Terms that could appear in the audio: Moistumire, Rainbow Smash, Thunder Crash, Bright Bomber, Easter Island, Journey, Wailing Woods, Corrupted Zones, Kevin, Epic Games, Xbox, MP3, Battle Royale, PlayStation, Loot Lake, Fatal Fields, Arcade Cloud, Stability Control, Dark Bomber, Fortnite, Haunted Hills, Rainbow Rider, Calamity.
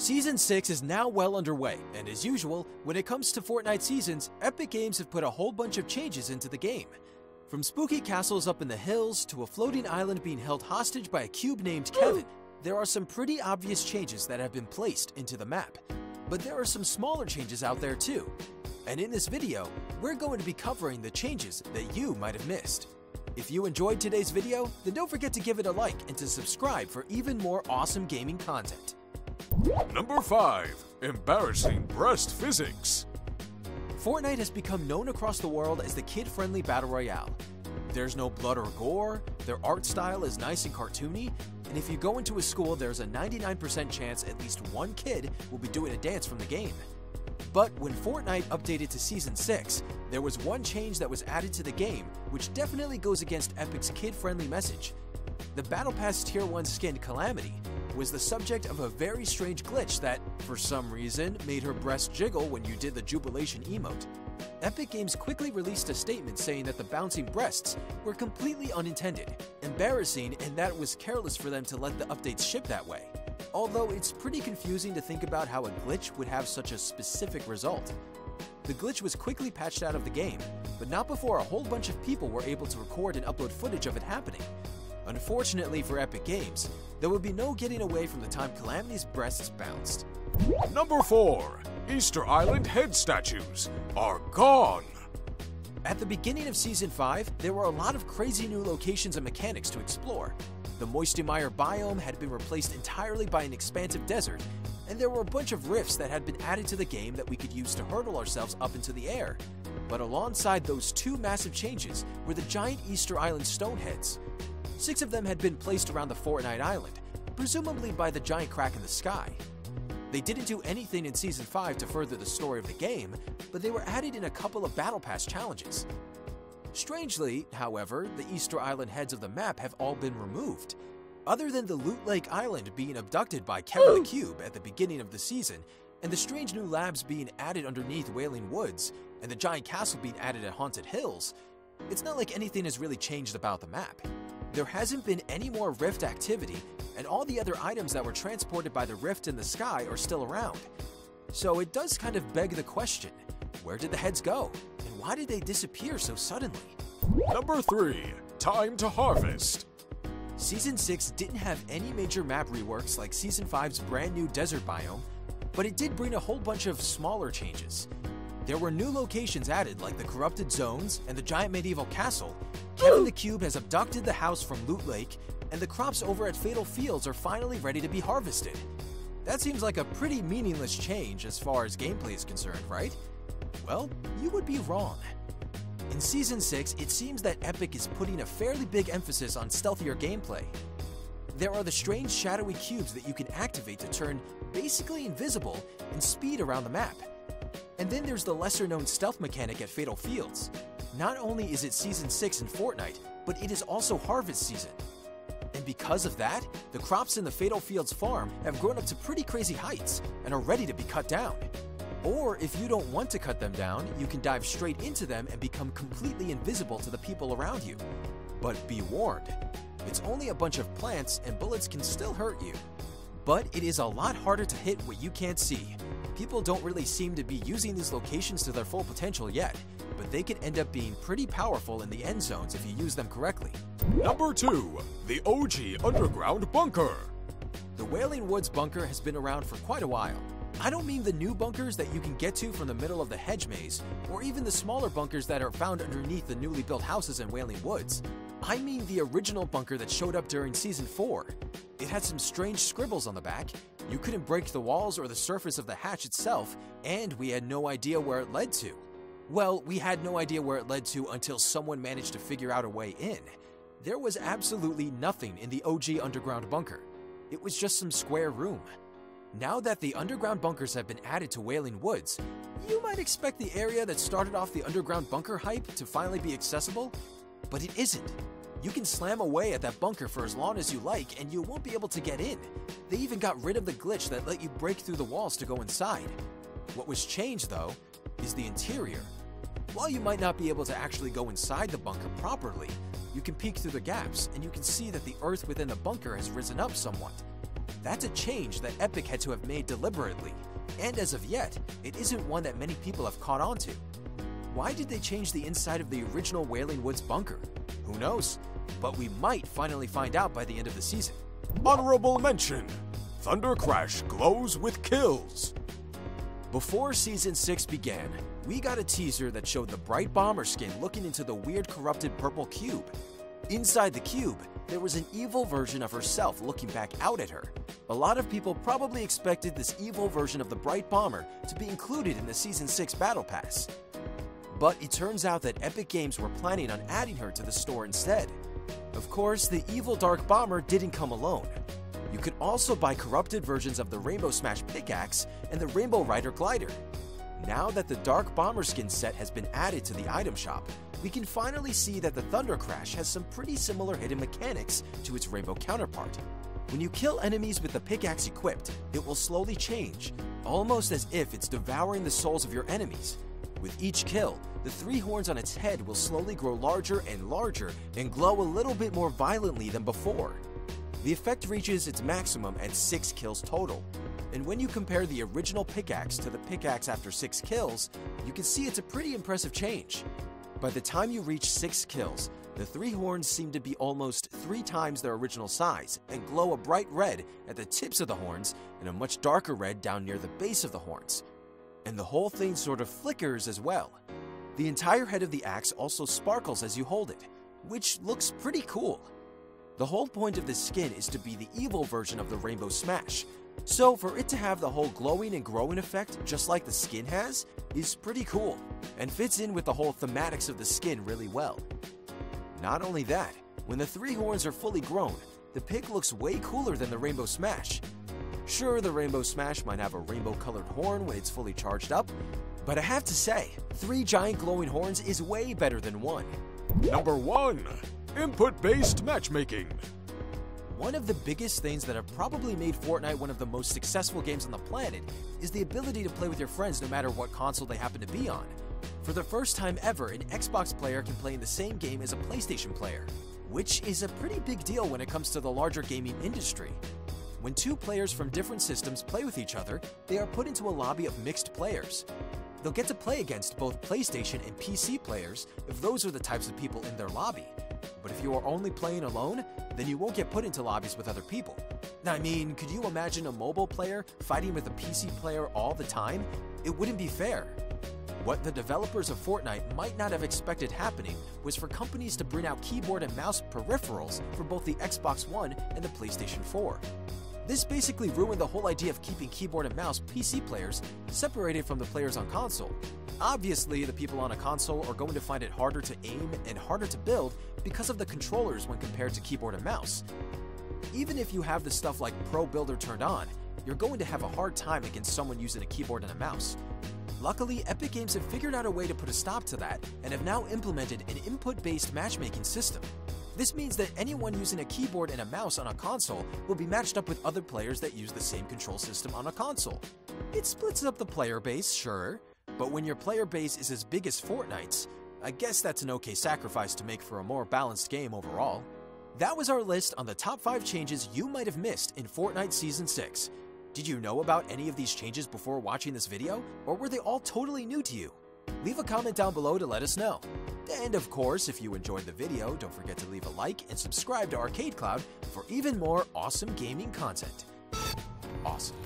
Season 6 is now well underway, and as usual, when it comes to Fortnite seasons, Epic Games have put a whole bunch of changes into the game. From spooky castles up in the hills, to a floating island being held hostage by a cube named Kevin, there are some pretty obvious changes that have been placed into the map. But there are some smaller changes out there too. And in this video, we're going to be covering the changes that you might have missed. If you enjoyed today's video, then don't forget to give it a like and to subscribe for even more awesome gaming content. Number 5. Embarrassing breast physics. Fortnite has become known across the world as the kid-friendly battle royale. There's no blood or gore, their art style is nice and cartoony, and if you go into a school, there's a 99% chance at least one kid will be doing a dance from the game. But when Fortnite updated to Season 6, there was one change that was added to the game, which definitely goes against Epic's kid-friendly message. The Battle Pass Tier 1 skin Calamity was the subject of a very strange glitch that, for some reason, made her breast jiggle when you did the jubilation emote. Epic Games quickly released a statement saying that the bouncing breasts were completely unintended, embarrassing, and that it was careless for them to let the updates ship that way. Although it's pretty confusing to think about how a glitch would have such a specific result. The glitch was quickly patched out of the game, but not before a whole bunch of people were able to record and upload footage of it happening. Unfortunately for Epic Games, there would be no getting away from the time Calamity's breasts bounced. Number 4. Easter Island head statues are gone. At the beginning of Season 5, there were a lot of crazy new locations and mechanics to explore. The Moistumire biome had been replaced entirely by an expansive desert, and there were a bunch of rifts that had been added to the game that we could use to hurtle ourselves up into the air. But alongside those two massive changes were the giant Easter Island stoneheads. 6 of them had been placed around the Fortnite island, presumably by the giant crack in the sky. They didn't do anything in Season 5 to further the story of the game, but they were added in a couple of Battle Pass challenges. Strangely, however, the Easter Island heads of the map have all been removed. Other than the Loot Lake island being abducted by Kevin the Cube at the beginning of the season, and the strange new labs being added underneath Wailing Woods, and the giant castle being added at Haunted Hills, it's not like anything has really changed about the map. There hasn't been any more rift activity, and all the other items that were transported by the rift in the sky are still around. So it does kind of beg the question, where did the heads go? And why did they disappear so suddenly? Number 3. Time to harvest. Season 6 didn't have any major map reworks like Season 5's brand new desert biome, but it did bring a whole bunch of smaller changes. There were new locations added like the Corrupted Zones and the giant medieval castle. Kevin the Cube has abducted the house from Loot Lake, and the crops over at Fatal Fields are finally ready to be harvested. That seems like a pretty meaningless change as far as gameplay is concerned, right? Well, you would be wrong. In Season 6, it seems that Epic is putting a fairly big emphasis on stealthier gameplay. There are the strange shadowy cubes that you can activate to turn basically invisible and speed around the map. And then there's the lesser-known stealth mechanic at Fatal Fields. Not only is it Season 6 in Fortnite, but it is also harvest season. And because of that, the crops in the Fatal Fields farm have grown up to pretty crazy heights and are ready to be cut down. Or if you don't want to cut them down, you can dive straight into them and become completely invisible to the people around you. But be warned, it's only a bunch of plants and bullets can still hurt you. But it is a lot harder to hit what you can't see. People don't really seem to be using these locations to their full potential yet, but they can end up being pretty powerful in the end zones if you use them correctly. Number 2. The OG Underground Bunker. The Wailing Woods bunker has been around for quite a while. I don't mean the new bunkers that you can get to from the middle of the hedge maze, or even the smaller bunkers that are found underneath the newly built houses in Wailing Woods. I mean the original bunker that showed up during Season 4. It had some strange scribbles on the back. You couldn't break the walls or the surface of the hatch itself, and we had no idea where it led to. Well, we had no idea where it led to until someone managed to figure out a way in. There was absolutely nothing in the OG underground bunker. It was just some square room. Now that the underground bunkers have been added to Wailing Woods, you might expect the area that started off the underground bunker hype to finally be accessible, but it isn't. You can slam away at that bunker for as long as you like, and you won't be able to get in. They even got rid of the glitch that let you break through the walls to go inside. What was changed, though, is the interior. While you might not be able to actually go inside the bunker properly, you can peek through the gaps, and you can see that the earth within the bunker has risen up somewhat. That's a change that Epic had to have made deliberately, and as of yet, it isn't one that many people have caught on to. Why did they change the inside of the original Wailing Woods bunker? Who knows? But we might finally find out by the end of the season. Honorable mention! Thunder Crash glows with kills! Before Season 6 began, we got a teaser that showed the Bright Bomber skin looking into the weird corrupted purple cube. Inside the cube, there was an evil version of herself looking back out at her. A lot of people probably expected this evil version of the Bright Bomber to be included in the Season 6 Battle Pass. But it turns out that Epic Games were planning on adding her to the store instead. Of course, the evil Dark Bomber didn't come alone. You could also buy corrupted versions of the Rainbow Smash pickaxe and the Rainbow Rider glider. Now that the Dark Bomber skin set has been added to the item shop, we can finally see that the Thunder Crash has some pretty similar hidden mechanics to its Rainbow counterpart. When you kill enemies with the pickaxe equipped, it will slowly change, almost as if it's devouring the souls of your enemies. With each kill, the three horns on its head will slowly grow larger and glow a little bit more violently than before. The effect reaches its maximum at 6 kills total, and when you compare the original pickaxe to the pickaxe after 6 kills, you can see it's a pretty impressive change. By the time you reach 6 kills, the three horns seem to be almost 3 times their original size and glow a bright red at the tips of the horns and a much darker red down near the base of the horns. And the whole thing sort of flickers as well. The entire head of the axe also sparkles as you hold it, which looks pretty cool. The whole point of this skin is to be the evil version of the Rainbow Smash, so for it to have the whole glowing and growing effect just like the skin has is pretty cool, and fits in with the whole thematics of the skin really well. Not only that, when the three horns are fully grown, the pick looks way cooler than the Rainbow Smash. Sure, the Rainbow Smash might have a rainbow-colored horn when it's fully charged up, but I have to say, 3 giant glowing horns is way better than 1. Number 1. Input-based matchmaking. One of the biggest things that have probably made Fortnite one of the most successful games on the planet is the ability to play with your friends no matter what console they happen to be on. For the first time ever, an Xbox player can play in the same game as a PlayStation player, which is a pretty big deal when it comes to the larger gaming industry. When 2 players from different systems play with each other, they are put into a lobby of mixed players. They'll get to play against both PlayStation and PC players if those are the types of people in their lobby. But if you are only playing alone, then you won't get put into lobbies with other people. I mean, could you imagine a mobile player fighting with a PC player all the time? It wouldn't be fair. What the developers of Fortnite might not have expected happening was for companies to bring out keyboard and mouse peripherals for both the Xbox One and the PlayStation 4. This basically ruined the whole idea of keeping keyboard and mouse PC players separated from the players on console. Obviously, the people on a console are going to find it harder to aim and harder to build because of the controllers when compared to keyboard and mouse. Even if you have the stuff like Pro Builder turned on, you're going to have a hard time against someone using a keyboard and a mouse. Luckily, Epic Games have figured out a way to put a stop to that and have now implemented an input-based matchmaking system. This means that anyone using a keyboard and a mouse on a console will be matched up with other players that use the same control system on a console. It splits up the player base, sure, but when your player base is as big as Fortnite's, I guess that's an okay sacrifice to make for a more balanced game overall. That was our list on the top 5 changes you might have missed in Fortnite Season 6. Did you know about any of these changes before watching this video, or were they all totally new to you? Leave a comment down below to let us know. And of course, if you enjoyed the video, don't forget to leave a like and subscribe to Arcade Cloud for even more awesome gaming content. Awesome.